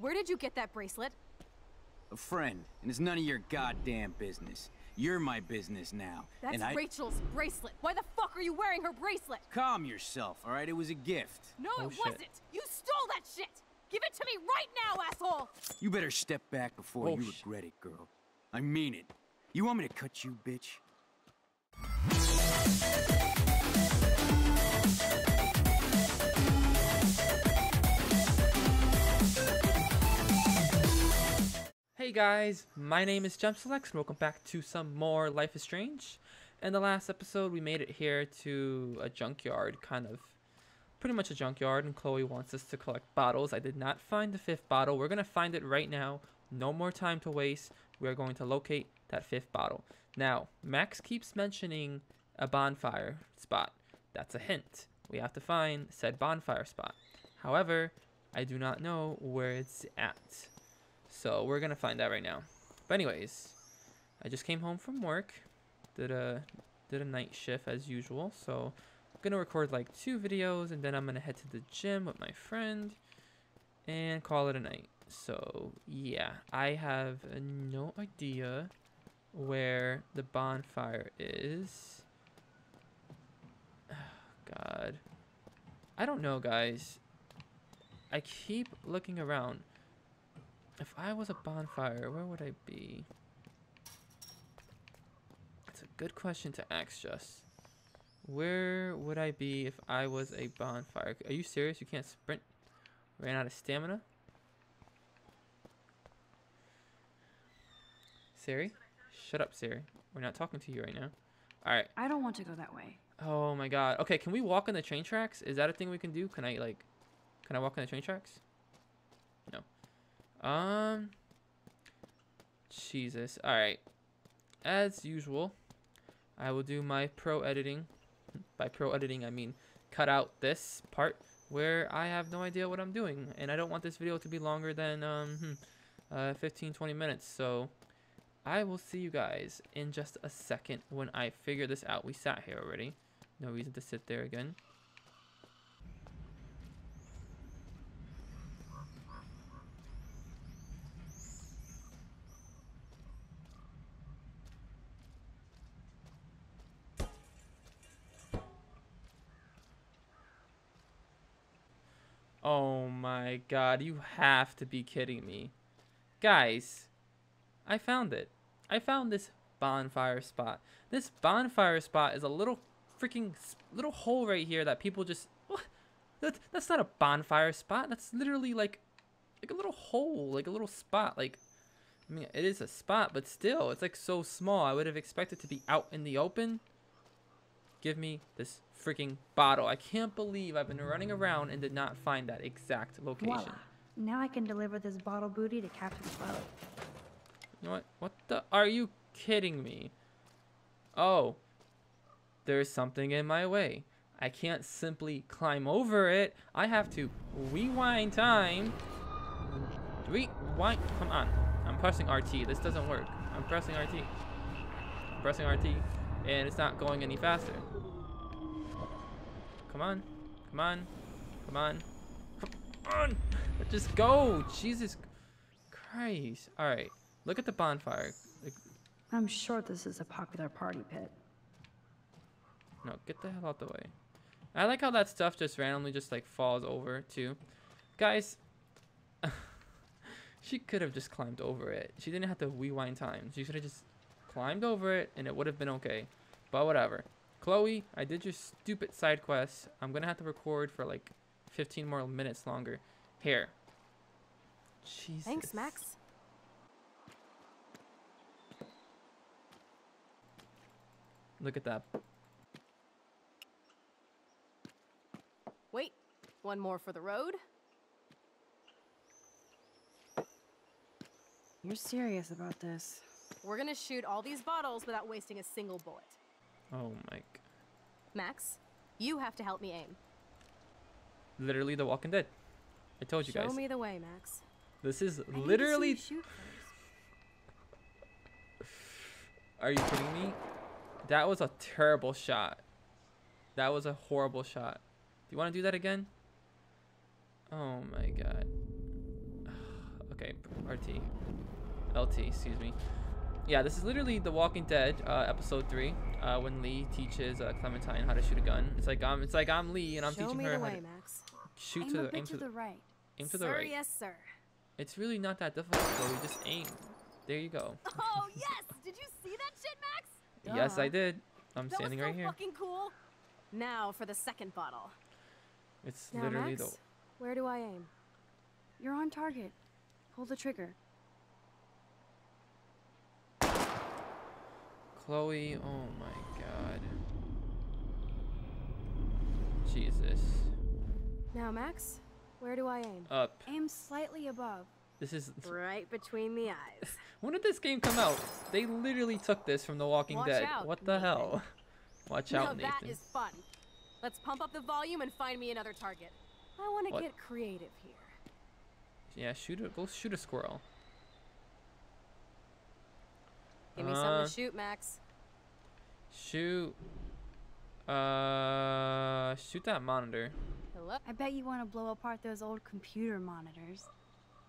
Where did you get that bracelet? A friend, and it's none of your goddamn business. You're my business now. That's Rachel's bracelet. Why the fuck are you wearing her bracelet? Calm yourself, all right? It was a gift. No, it wasn't. You stole that shit. Give it to me right now, asshole. You better step back before you regret it, girl. I mean it. You want me to cut you, bitch? Hey guys, my name is JemSoulex and welcome back to some more Life is Strange. In the last episode we made it here to a junkyard, kind of, pretty much a junkyard, and Chloe wants us to collect bottles. I did not find the fifth bottle. We're gonna find it right now. No more time to waste. We're going to locate that fifth bottle. Now, Max keeps mentioning a bonfire spot. That's a hint. We have to find said bonfire spot. However, I do not know where it's at. So we're gonna find out right now. But anyways, I just came home from work, did a night shift as usual. So I'm gonna record like 2 videos, and then I'm gonna head to the gym with my friend and call it a night. So yeah, I have no idea where the bonfire is. Oh, God, I don't know, guys. I keep looking around. If I was a bonfire, where would I be? It's a good question to ask, Just. Where would I be if I was a bonfire? Are you serious? You can't sprint? Ran out of stamina? Siri? Shut up, Siri. We're not talking to you right now. Alright. I don't want to go that way. Oh my God. Okay, can we walk on the train tracks? Is that a thing we can do? Can I, like, can I walk on the train tracks? No. Jesus. Alright. As usual, I will do my pro editing. By pro editing, I mean cut out this part where I have no idea what I'm doing. And I don't want this video to be longer than 15-20 minutes. So I will see you guys in just a second when I figure this out. We sat here already. No reason to sit there again. Oh my God, you have to be kidding me. Guys, I found it. I found this bonfire spot. This bonfire spot is a little freaking little hole right here that people just... What? That's not a bonfire spot. That's literally like a little hole, like a little spot. Like, I mean, it is a spot, but still, it's like so small. I would have expected to be out in the open. Give me this freaking bottle. I can't believe I've been running around and did not find that exact location. Voila. Now I can deliver this bottle booty to Captain Chloe. You know what? What the? Are you kidding me? Oh, there's something in my way. I can't simply climb over it. I have to rewind time. Rewind. Come on. I'm pressing RT. This doesn't work. I'm pressing RT. I'm pressing RT. And it's not going any faster. Come on. Come on. Come on. Come on. Just go. Jesus Christ. All right. Look at the bonfire. I'm sure this is a popular party pit. No, get the hell out the way. I like how that stuff just randomly just like falls over too. Guys, she could have just climbed over it. She didn't have to rewind time. She should have just climbed over it and it would have been okay, but whatever. Chloe, I did your stupid side quest. I'm gonna have to record for like 15 more minutes longer here. Jesus. Thanks, Max. Look at that. Wait, one more for the road. You're serious about this? We're gonna shoot all these bottles without wasting a single bullet. Oh my God. Max, you have to help me aim. Literally The Walking Dead. I told you guys. Show me the way, Max. This is literally... Are you kidding me? That was a terrible shot. That was a horrible shot. Do you want to do that again? Oh my God. Okay, LT, excuse me. Yeah, this is literally The Walking Dead, episode 3, when Lee teaches Clementine how to shoot a gun. It's like I'm Lee and I'm teaching her how to shoot to the, aim to the right. Yes, sir. It's really not that difficult, so we just aim. There you go. Oh yes! Did you see that shit, Max? Yes, I did. I'm standing right here. That was so fucking cool. Now for the second bottle. It's literally the. Where do I aim? You're on target. Hold the trigger. Chloe, oh my god. Jesus. Now, Max, where do I aim? Up. Aim slightly above. This is right between the eyes. When did this game come out? They literally took this from The Walking Dead. What the hell? Watch out, Nathan. That is fun. Let's pump up the volume and find me another target. I want to get creative here. Yeah, go shoot a squirrel. Give me something to shoot, Max. Shoot. Shoot that monitor. Hello? I bet you want to blow apart those old computer monitors.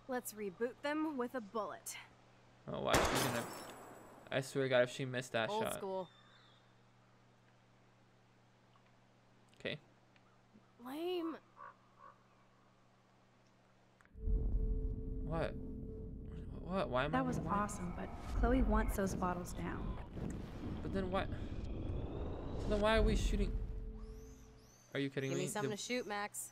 Let's reboot them with a bullet. Oh wow, she's gonna. I swear to God, if she missed that shot. Old school. Okay. Lame. What? What? Why am I? That was awesome, but Chloe wants those bottles down. But then what? So then why are we shooting? Are you kidding me? Give me something to shoot, Max.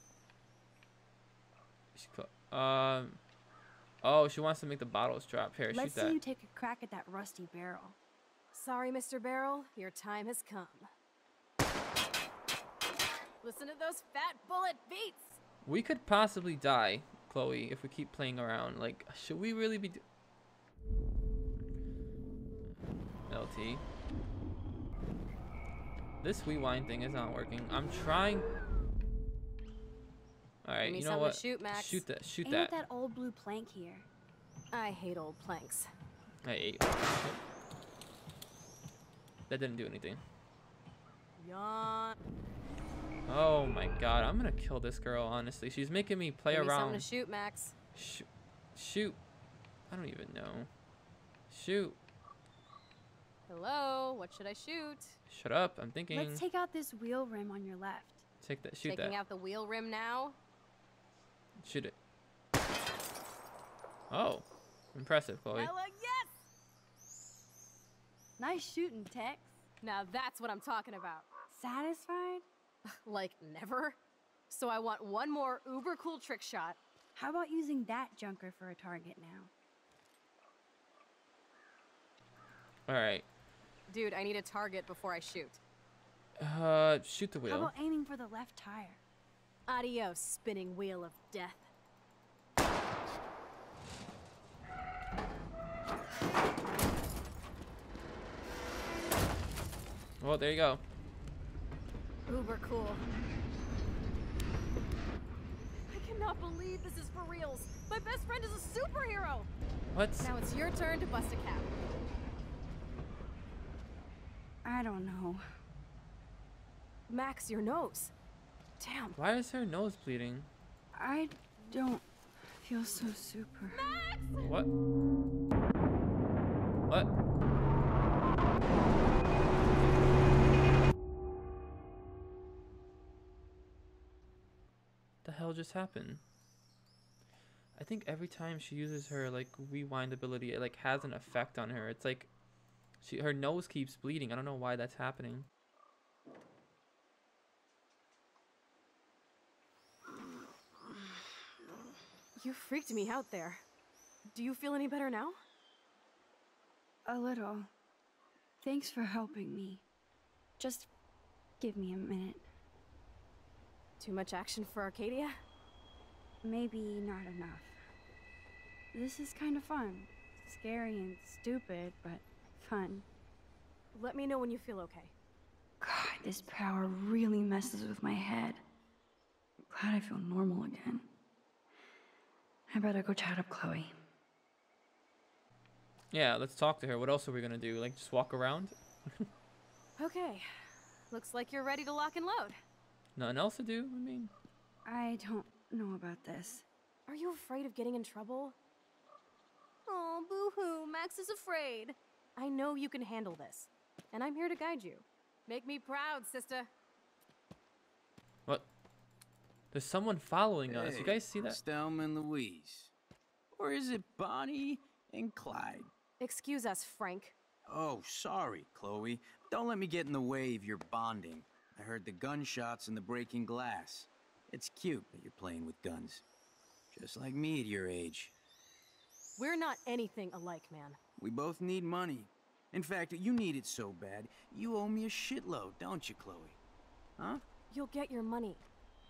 Oh, she wants to make the bottles drop. Here, shoot that. Let's see you take a crack at that rusty barrel. Sorry, Mr. Barrel, your time has come. Listen to those fat bullet beats. We could possibly die, Chloe, if we keep playing around. Like, should we really be LT? This rewind thing is not working. I'm trying. All right, you know what? Shoot, Max. Shoot that. Shoot that. Ain't that old blue plank here? I hate old planks. I hate. That didn't do anything. Yawn. Oh my god, I'm gonna kill this girl, honestly. She's making me play around. Give me something to shoot, Max. Shoot. I don't even know. Shoot. Hello, what should I shoot? Shut up, I'm thinking. Let's take out this wheel rim on your left. Take that, shoot that. Taking out the wheel rim now. Shoot it. Oh, impressive, Chloe. Hella yes! Nice shooting, Tex. Now that's what I'm talking about. Satisfied? Like never. So I want one more uber cool trick shot. How about using that junker for a target now? All right. Dude, I need a target before I shoot. Shoot the wheel. How about aiming for the left tire? Adios, spinning wheel of death. Well, there you go. Uber cool. I cannot believe this is for reals. My best friend is a superhero. What? Now it's your turn to bust a cap. I don't know. Max, your nose. Damn. Why is her nose bleeding? I don't feel so super. Max! What? What? The hell just happened? I think every time she uses her like rewind ability, it like has an effect on her. It's like her nose keeps bleeding. I don't know why that's happening. You freaked me out there. Do you feel any better now? A little. Thanks for helping me. Just give me a minute. Too much action for Arcadia? Maybe not enough. This is kind of fun. Scary and stupid, but fun. Let me know when you feel okay. God, this power really messes with my head. I'm glad I feel normal again. I better go chat up Chloe. Yeah, let's talk to her. What else are we gonna do? Like, just walk around? Okay. Looks like you're ready to lock and load. Nothing else to do? I mean... I don't know about this. Are you afraid of getting in trouble? Oh, boo-hoo, Max is afraid. I know you can handle this, and I'm here to guide you. Make me proud, sister. What? There's someone following us. You guys see that? Stelm and Louise. Or is it Bonnie and Clyde? Excuse us, Frank. Oh, sorry, Chloe. Don't let me get in the way of your bonding. I heard the gunshots and the breaking glass. It's cute that you're playing with guns. Just like me at your age. We're not anything alike, man. We both need money. In fact, you need it so bad, you owe me a shitload, don't you, Chloe? Huh? You'll get your money.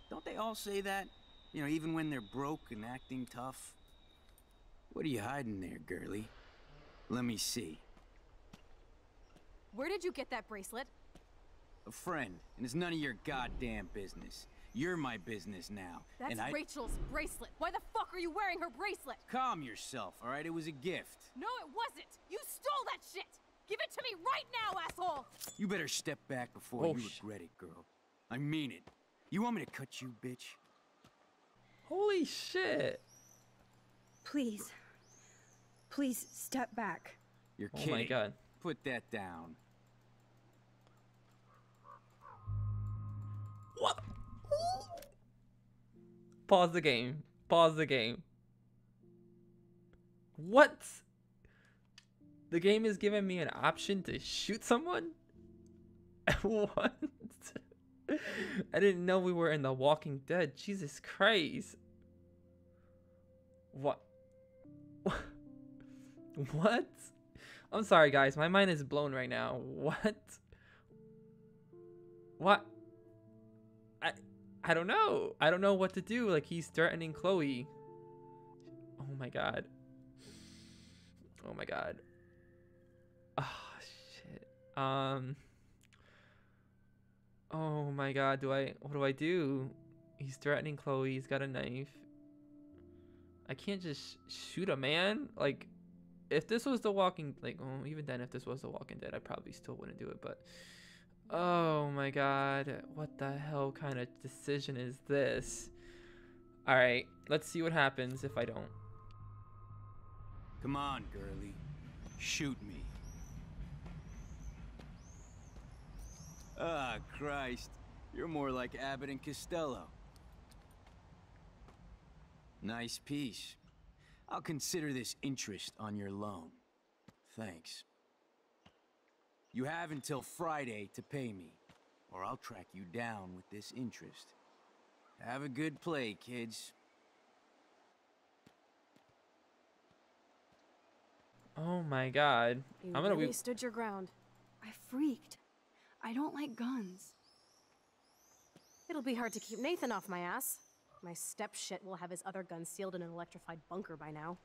Don't they all say that? You know, even when they're broke and acting tough. What are you hiding there, girlie? Let me see. Where did you get that bracelet? A friend, and it's none of your goddamn business. You're my business now. That's Rachel's bracelet. Why the fuck are you wearing her bracelet? Calm yourself, all right? It was a gift. No, it wasn't. You stole that shit. Give it to me right now, asshole. You better step back before you regret it, girl. I mean it. You want me to cut you, bitch? Holy shit. Please. Please step back. You're kidding. Oh my God. Put that down. What? Pause the game. Pause the game. What? The game is giving me an option to shoot someone? What? I didn't know we were in The Walking Dead. Jesus Christ. What? What? I'm sorry, guys. My mind is blown right now. What? What? I don't know. I don't know what to do. Like, he's threatening Chloe. Oh my God. Oh my God. Oh shit. Oh my God. What do I do? He's threatening Chloe. He's got a knife. I can't just shoot a man. Like, if this was The Walking, like, oh, even then, if this was The Walking Dead, I probably still wouldn't do it, but. Oh my God, what the hell kind of decision is this? All right, let's see what happens if I don't. Come on, girlie. Shoot me. Ah, Christ. You're more like Abbott and Costello. Nice piece. I'll consider this interest on your loan. Thanks. You have until Friday to pay me, or I'll track you down with this interest. Have a good play, kids. Oh my God. You really stood your ground. I freaked. I don't like guns. It'll be hard to keep Nathan off my ass. My step-shit will have his other gun sealed in an electrified bunker by now.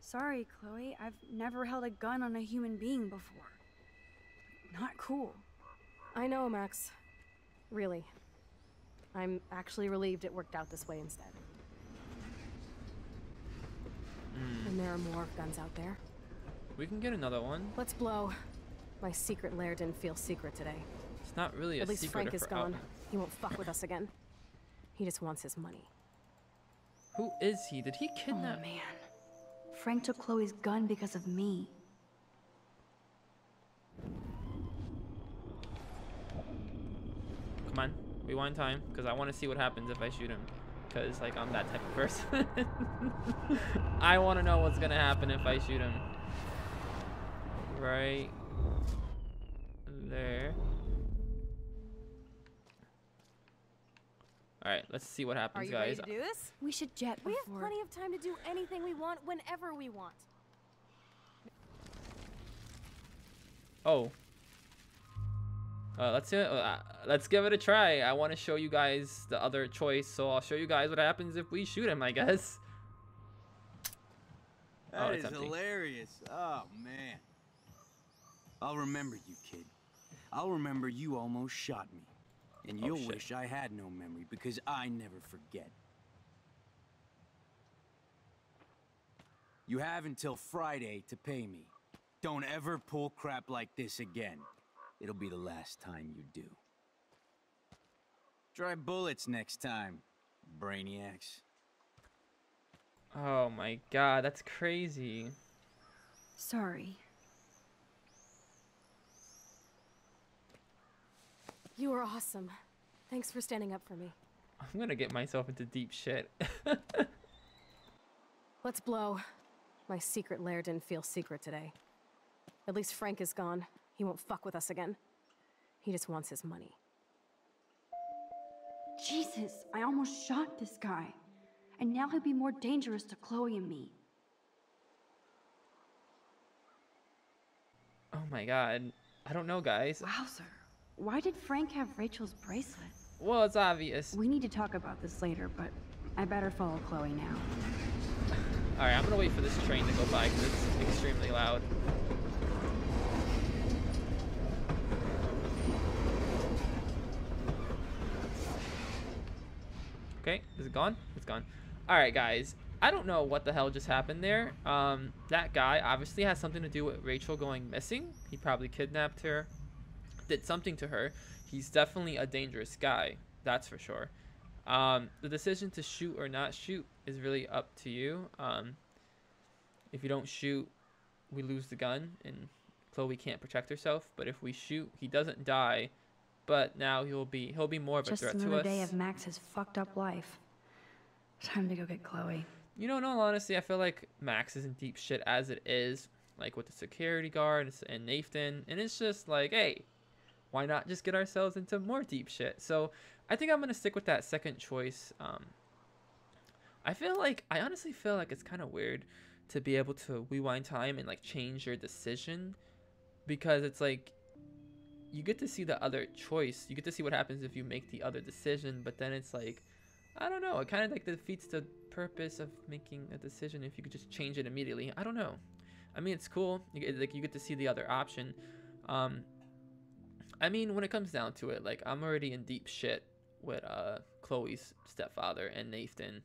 Sorry, Chloe. I've never held a gun on a human being before. Not cool. I know, Max. Really. I'm actually relieved it worked out this way instead. And there are more guns out there. We can get another one. Let's blow. My secret lair didn't feel secret today. It's not really a secret. At least Frank is gone. He won't fuck with us again. He just wants his money. Who is he? Did he kidnap? Oh, man. Frank took Chloe's gun because of me. Come on, rewind time, because I want to see what happens if I shoot him. Because, like, I'm that type of person. I want to know what's going to happen if I shoot him. Right there. All right, let's see what happens, guys. Are you ready to do this? We should jet before. We have plenty of time to do anything we want, whenever we want. Oh. Let's do it. Let's give it a try. I want to show you guys the other choice, so I'll show you guys what happens if we shoot him, I guess. That is hilarious. Oh, man. I'll remember you, kid. I'll remember you almost shot me. And you'll wish I had no memory, because I never forget. You have until Friday to pay me. Don't ever pull crap like this again. It'll be the last time you do. Try bullets next time, brainiacs. Oh my god, that's crazy. Sorry. You are awesome. Thanks for standing up for me. I'm gonna get myself into deep shit. Let's blow. My secret lair didn't feel secret today. At least Frank is gone. He won't fuck with us again. He just wants his money. Jesus, I almost shot this guy. And now he'll be more dangerous to Chloe and me. Oh my god. I don't know, guys. Wowzer. Why did Frank have Rachel's bracelet? Well, it's obvious. We need to talk about this later, but I better follow Chloe now. Alright, I'm gonna wait for this train to go by because it's extremely loud. Okay, is it gone? It's gone. Alright, guys. I don't know what the hell just happened there. That guy obviously has something to do with Rachel going missing. He probably kidnapped her, did something to her. He's definitely a dangerous guy, that's for sure. The decision to shoot or not shoot is really up to you. If you don't shoot, we lose the gun and Chloe can't protect herself. But if we shoot, he doesn't die, but now he'll be more of a threat to us. Just another day of Max's fucked up life. Time to go get Chloe. You know, in all honesty, I feel like Max is in deep shit as it is, like with the security guard and Nathan, and it's just like, hey, why not just get ourselves into more deep shit? So I think I'm gonna stick with that second choice. I honestly feel like it's kind of weird to be able to rewind time and like change your decision, because it's like you get to see the other choice, you get to see what happens if you make the other decision, but then it's like, I don't know, it kind of like defeats the purpose of making a decision if you could just change it immediately. I don't know. I mean, it's cool, like you get to see the other option. I mean, when it comes down to it, like I'm already in deep shit with Chloe's stepfather and Nathan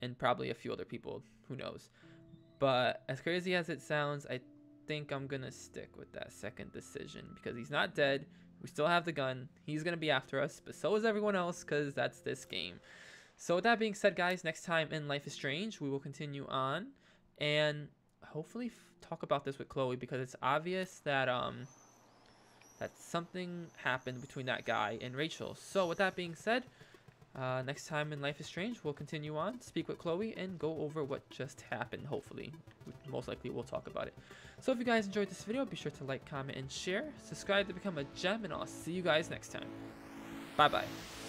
and probably a few other people, who knows. But as crazy as it sounds, I think I'm gonna stick with that second decision because he's not dead. We still have the gun. He's going to be after us, but so is everyone else because that's this game. So with that being said, guys, next time in Life is Strange, we will continue on and hopefully talk about this with Chloe, because it's obvious that that something happened between that guy and Rachel. So with that being said, next time in Life is Strange, we'll continue on, speak with Chloe, and go over what just happened, hopefully. Most likely we'll talk about it. So if you guys enjoyed this video, be sure to like, comment, and share. Subscribe to become a gem, and I'll see you guys next time. Bye-bye.